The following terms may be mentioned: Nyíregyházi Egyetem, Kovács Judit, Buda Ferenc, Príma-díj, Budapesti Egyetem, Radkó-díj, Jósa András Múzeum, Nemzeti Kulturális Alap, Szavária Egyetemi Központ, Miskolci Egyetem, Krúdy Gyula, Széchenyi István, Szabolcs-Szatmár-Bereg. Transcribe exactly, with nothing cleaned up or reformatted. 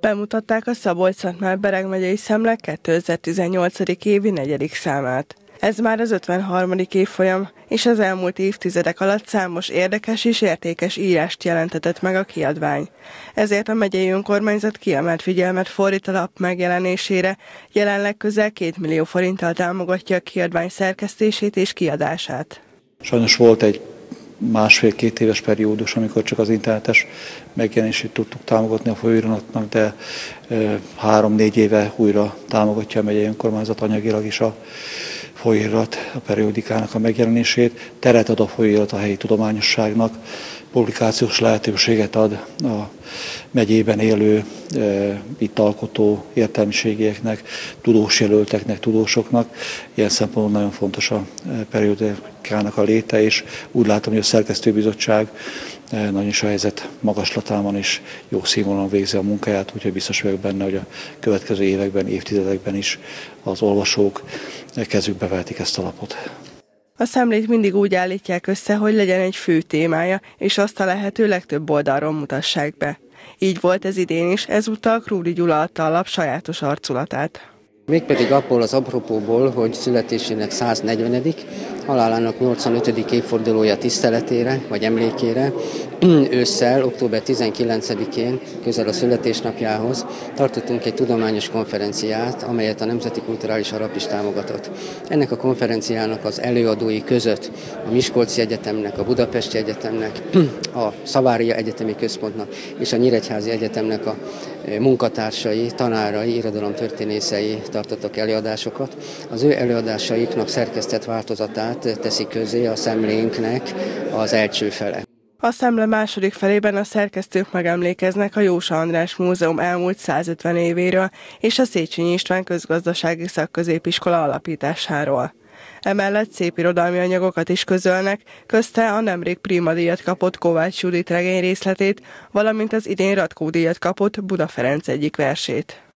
Bemutatták a Szabolcs-Szatmár-Bereg megyei szemle kétezer-tizennyolcadik évi negyedik számát. Ez már az ötvenharmadik évfolyam, és az elmúlt évtizedek alatt számos érdekes és értékes írást jelentetett meg a kiadvány. Ezért a megyei önkormányzat kiemelt figyelmet fordít a lap megjelenésére, jelenleg közel két millió forinttal támogatja a kiadvány szerkesztését és kiadását. Sajnos volt egy másfél-két éves periódus, amikor csak az internetes megjelenését tudtuk támogatni a folyóiratnak, de három-négy éve újra támogatja a megyei önkormányzat anyagilag is a folyóirat, a periódikának a megjelenését. Teret ad a folyóirat a helyi tudományosságnak, publikációs lehetőséget ad a megyében élő itt alkotó értelmiségieknek, tudósjelölteknek, tudósoknak. Ilyen szempontból nagyon fontos a periódikának a léte, és úgy látom, hogy a szerkesztőbizottság nagyon is a helyzet magaslatában és jó színvonalon végzi a munkáját, úgyhogy biztos vagyok benne, hogy a következő években, évtizedekben is az olvasók kezükbe vehetik ezt a lapot. A szemlét mindig úgy állítják össze, hogy legyen egy fő témája, és azt a lehető legtöbb oldalról mutassák be. Így volt ez idén is, ezúttal Krúdy Gyula adta a lap sajátos arculatát. Mégpedig abból az apropóból, hogy születésének száznegyvenedik halálának nyolcvanötödik évfordulója tiszteletére vagy emlékére ősszel, október tizenkilencedikén, közel a születésnapjához tartottunk egy tudományos konferenciát, amelyet a Nemzeti Kulturális Alap is támogatott. Ennek a konferenciának az előadói között a Miskolci Egyetemnek, a Budapesti Egyetemnek, a Szavária Egyetemi Központnak és a Nyíregyházi Egyetemnek a munkatársai, tanárai, irodalomtörténészei tartottak előadásokat. Az ő előadásaiknak szerkesztett változatát teszi közé a szemlénknek az első fele. A szemle második felében a szerkesztők megemlékeznek a Jósa András Múzeum elmúlt százötven évéről és a Széchenyi István Közgazdasági Szakközépiskola alapításáról. Emellett szép irodalmi anyagokat is közölnek, közte a nemrég Príma-díjat kapott Kovács Judit regény részletét, valamint az idén Radkó-díjat kapott Buda Ferenc egyik versét.